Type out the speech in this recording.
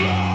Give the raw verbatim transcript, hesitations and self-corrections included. destroy.